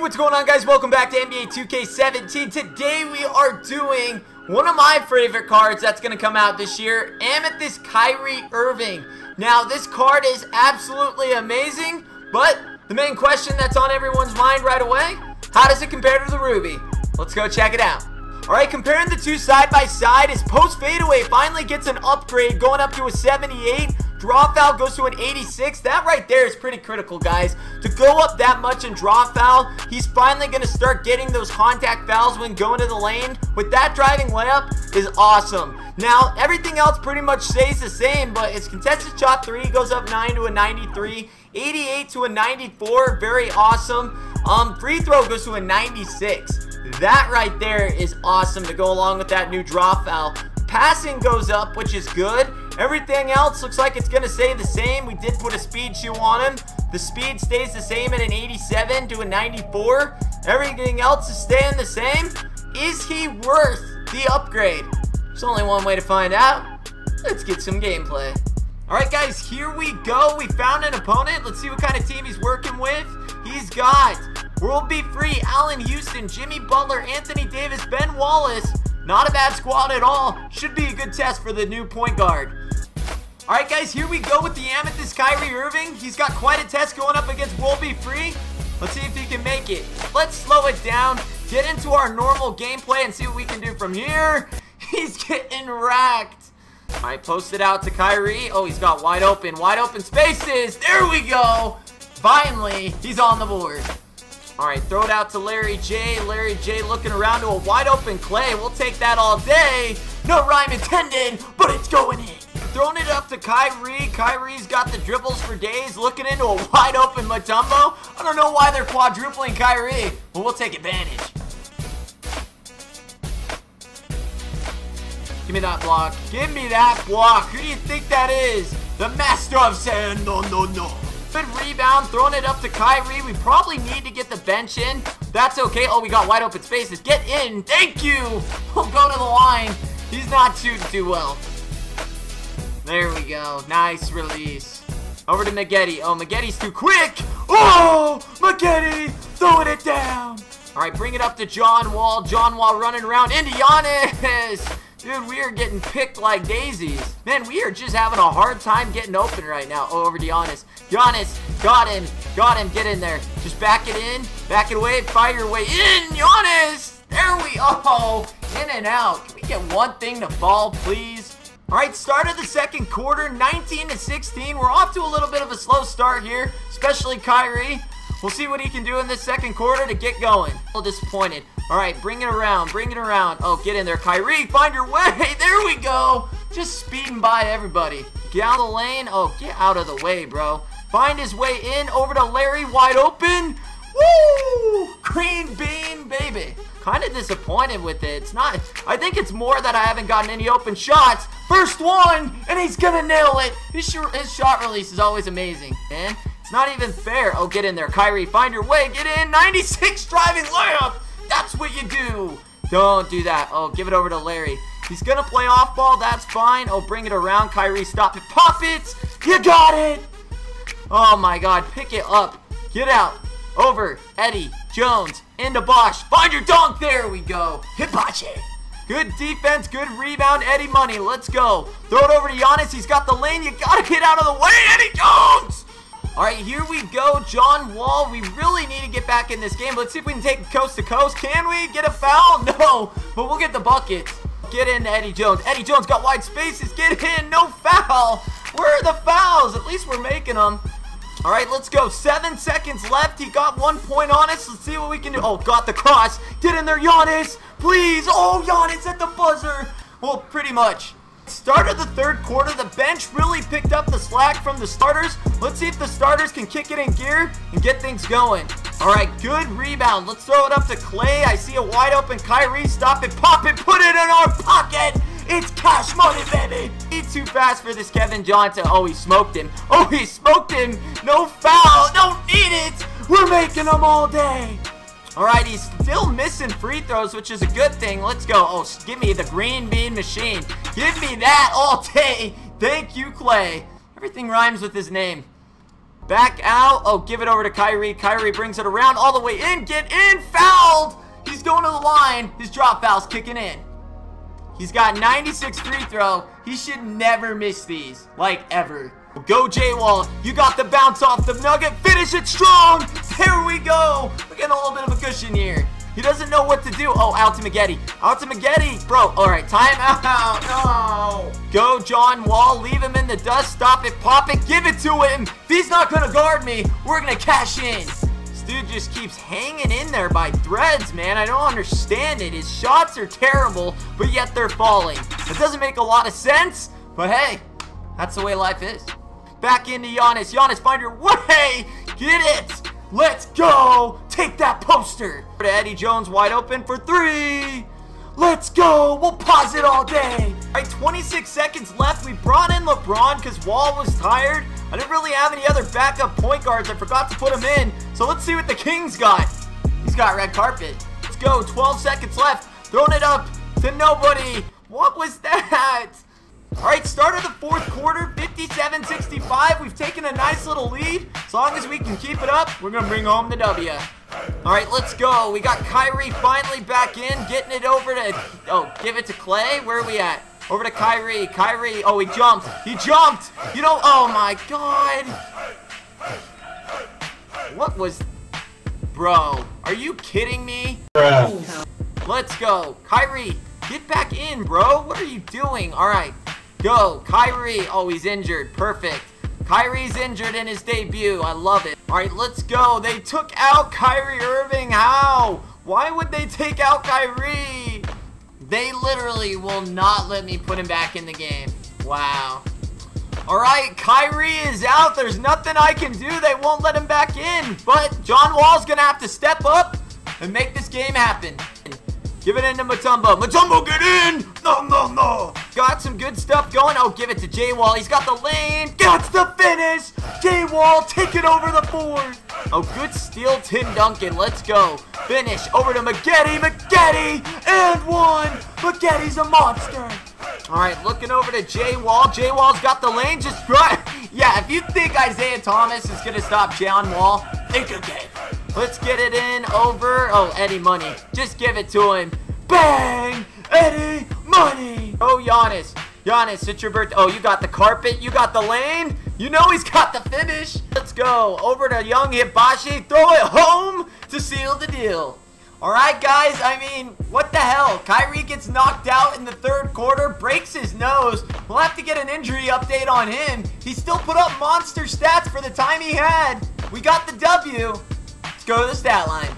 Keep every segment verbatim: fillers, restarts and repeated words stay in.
What's going on, guys? Welcome back to N B A two K seventeen. Today we are doing one of my favorite cards that's going to come out this year, Amethyst Kyrie Irving. Now, this card is absolutely amazing, but the main question that's on everyone's mind right away, how does it compare to the Ruby? Let's go check it out. Alright, comparing the two side by side is Post Fadeaway finally gets an upgrade going up to a seventy-eight. Draw foul goes to an eighty-six. That right there is pretty critical, guys. To go up that much in draw foul, he's finally going to start getting those contact fouls when going to the lane. With that driving layup is awesome. Now, everything else pretty much stays the same, but his contested shot three goes up nine to a ninety-three. eighty-eight to a ninety-four. Very awesome. Um, free throw goes to a ninety-six. That right there is awesome to go along with that new draw foul. Passing goes up, which is good. Everything else looks like it's going to stay the same. We did put a speed shoe on him. The speed stays the same at an eighty-seven to a ninety-four. Everything else is staying the same. Is he worth the upgrade? There's only one way to find out. Let's get some gameplay. Alright, guys, here we go. We found an opponent. Let's see what kind of team he's working with. He's got World B. Free, Alan Houston, Jimmy Butler, Anthony Davis, Ben Wallace. Not a bad squad at all. Should be a good test for the new point guard. Alright, guys, here we go with the Amethyst Kyrie Irving. He's got quite a test going up against World B. Free. Let's see if he can make it. Let's slow it down, get into our normal gameplay, and see what we can do from here. He's getting racked. Alright, post it out to Kyrie. Oh, he's got wide open, wide open spaces. There we go. Finally, he's on the board. Alright, throw it out to Larry J. Larry J looking around to a wide open Clay. We'll take that all day. No rhyme intended, but it's going in. Throwing it up to Kyrie. Kyrie's got the dribbles for days. Looking into a wide open Matumbo. I don't know why they're quadrupling Kyrie, but we'll take advantage. Give me that block. Give me that block. Who do you think that is? The master of saying no, no, no. Good rebound. Throwing it up to Kyrie. We probably need to get the bench in. That's okay. Oh, we got wide open spaces. Get in. Thank you. We'll go to the line. He's not shooting too well. There we go. Nice release. Over to Maggetti. Oh, Maggetti's too quick. Oh, Maggetti throwing it down. All right, bring it up to John Wall. John Wall running around into Giannis. Dude, we are getting picked like daisies. Man, we are just having a hard time getting open right now. Oh, over to Giannis. Giannis, got him. Got him. Get in there. Just back it in. Back it away. Fire your way in. Giannis. There we go. In and out. Can we get one thing to fall, please? All right, start of the second quarter, nineteen to sixteen. We're off to a little bit of a slow start here, especially Kyrie. We'll see what he can do in this second quarter to get going. A little disappointed. All right, bring it around, bring it around. Oh, get in there, Kyrie, find your way. There we go. Just speeding by everybody. Get out of the lane. Oh, get out of the way, bro. Find his way in, over to Larry, wide open. Woo! Green bean, baby. Kind of disappointed with it. It's not, I think it's more that I haven't gotten any open shots. First one, and he's gonna nail it. His, his shot release is always amazing, man. It's not even fair. Oh, get in there, Kyrie. Find your way. Get in. ninety-six driving layup. That's what you do. Don't do that. Oh, give it over to Larry. He's gonna play off ball. That's fine. Oh, bring it around, Kyrie. Stop it. Pop it. You got it. Oh my God. Pick it up. Get out. Over. Eddie Jones. Into Bosch. Find your dunk. There we go. Hibashi. Good defense. Good rebound. Eddie Money. Let's go. Throw it over to Giannis. He's got the lane. You got to get out of the way. Eddie Jones. All right. Here we go. John Wall. We really need to get back in this game. Let's see if we can take coast to coast. Can we get a foul? No. But we'll get the buckets. Get in to Eddie Jones. Eddie Jones got wide spaces. Get in. No foul. Where are the fouls? At least we're making them. All right, let's go. Seven seconds left. He got one point on us. Let's see what we can do. Oh, got the cross. Get in there, Giannis. Please. Oh, Giannis at the buzzer. Well, pretty much. Start of the third quarter. The bench really picked up the slack from the starters. Let's see if the starters can kick it in gear and get things going. All right, good rebound. Let's throw it up to Clay. I see a wide open Kyrie. Stop it. Pop it. Put it in our pocket. It's cash money, baby. He's too fast for this Kevin Johnson. Oh, he smoked him. Oh, he smoked him. No foul. Don't need it. We're making them all day. All right, he's still missing free throws, which is a good thing. Let's go. Oh, give me the green bean machine. Give me that all day. Thank you, Clay. Everything rhymes with his name. Back out. Oh, give it over to Kyrie. Kyrie brings it around all the way in. Get in. Fouled. He's going to the line. His drop foul's kicking in. He's got ninety-six free throw. He should never miss these. Like, ever. Go, J Wall. You got the bounce off the nugget. Finish it strong. Here we go. We're getting a little bit of a cushion here. He doesn't know what to do. Oh, out to Maggetti. Out to Maggetti. Bro, all right. Timeout. No. Go, John Wall. Leave him in the dust. Stop it. Pop it. Give it to him. If he's not going to guard me, we're going to cash in. This dude just keeps hanging in there by threads, man. I don't understand it. His shots are terrible, but yet they're falling. It doesn't make a lot of sense, but hey, that's the way life is. Back into Giannis. Giannis, find your way. Get it. Let's go. Take that poster. To Eddie Jones, wide open for three. Let's go. We'll pause it all day. All right, twenty-six seconds left. We brought in LeBron because Wall was tired. I didn't really have any other backup point guards. I forgot to put him in. So let's see what the Kings got. He's got red carpet. Let's go. twelve seconds left. Throwing it up to nobody. What was that? All right, start of the fourth quarter, fifty-seven sixty-five. We've taken a nice little lead. As long as we can keep it up, we're going to bring home the W. All right, let's go. We got Kyrie finally back in, getting it over to, oh, give it to Clay. Where are we at? Over to Kyrie. Kyrie, oh, he jumped. He jumped. You know, oh, my God. What was, bro, are you kidding me? Bruh. Let's go. Kyrie, get back in, bro. What are you doing? All right. Go, Kyrie. Oh, he's injured. Perfect. Kyrie's injured in his debut. I love it. All right, let's go. They took out Kyrie Irving. How? Why would they take out Kyrie? They literally will not let me put him back in the game. Wow. All right, Kyrie is out. There's nothing I can do. They won't let him back in. But John Wall's going to have to step up and make this game happen. Give it in to Matumbo. Matumbo, get in! No, no, no! Got some good stuff going. Oh, give it to J Wall. He's got the lane. Gets the finish! J Wall, take it over the board. Oh, good steal, Tim Duncan. Let's go. Finish over to Maggetti. Maggetti! And one! Maggetti's a monster! Alright, looking over to J Wall. J Wall's got the lane. Just right. Yeah, if you think Isaiah Thomas is gonna stop John Wall, think again. Let's get it in over. Oh, Eddie Money. Just give it to him. Bang! Eddie Money! Oh, Giannis. Giannis, it's your birthday. Oh, you got the carpet. You got the lane. You know he's got the finish. Let's go. Over to Young Hibashi. Throw it home to seal the deal. All right, guys. I mean, what the hell? Kyrie gets knocked out in the third quarter. Breaks his nose. We'll have to get an injury update on him. He still put up monster stats for the time he had. We got the W. Go to the stat line.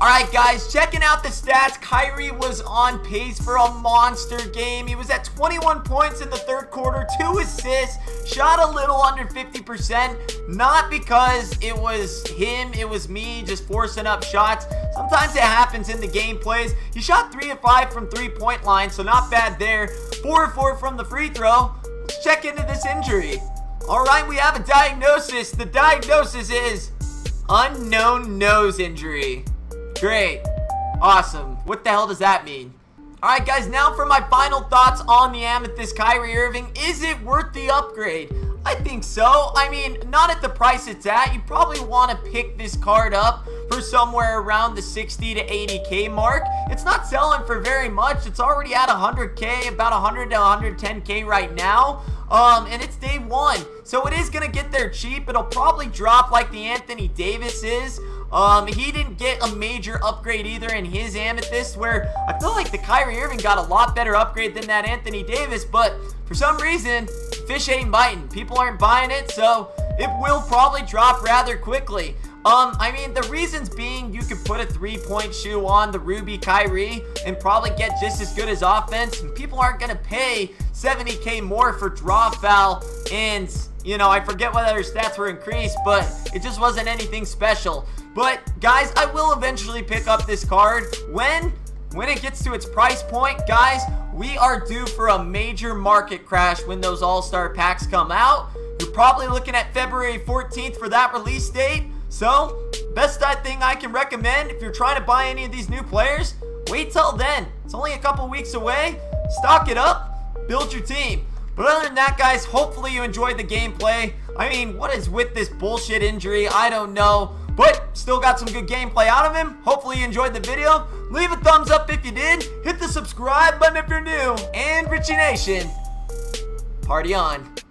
Alright guys, checking out the stats, Kyrie was on pace for a monster game. He was at twenty-one points in the third quarter, two assists, shot a little under fifty percent. Not because it was him, it was me just forcing up shots. Sometimes it happens in the game plays. He shot three of five from three-point line, so not bad there. four of four from the free throw. Let's check into this injury. Alright, we have a diagnosis. The diagnosis is unknown nose injury. Great. Awesome. What the hell does that mean? Alright guys, now for my final thoughts on the Amethyst Kyrie Irving. Is it worth the upgrade? I think so. I mean, not at the price it's at. You probably want to pick this card up for somewhere around the sixty to eighty K mark. It's not selling for very much. It's already at one hundred K, about one hundred to one hundred ten K right now. Um, and it's day one. So it is going to get there cheap. It'll probably drop like the Anthony Davis is. Um, he didn't get a major upgrade either in his Amethyst, where I feel like the Kyrie Irving got a lot better upgrade than that Anthony Davis, but for some reason, fish ain't biting. People aren't buying it, so it will probably drop rather quickly. Um, I mean, the reasons being you could put a three-point shoe on the Ruby Kyrie and probably get just as good as offense, and people aren't going to pay seventy K more for draw foul, and, you know, I forget whether their stats were increased, but it just wasn't anything special. But, guys, I will eventually pick up this card. When? When it gets to its price point, guys, we are due for a major market crash when those All-Star packs come out. You're probably looking at February fourteenth for that release date. So, best thing I can recommend if you're trying to buy any of these new players, wait till then. It's only a couple weeks away. Stock it up, build your team. But other than that, guys, hopefully you enjoyed the gameplay. I mean, what is with this bullshit injury? I don't know. But still got some good gameplay out of him. Hopefully you enjoyed the video. Leave a thumbs up if you did. Hit the subscribe button if you're new. And Richie Nation, party on.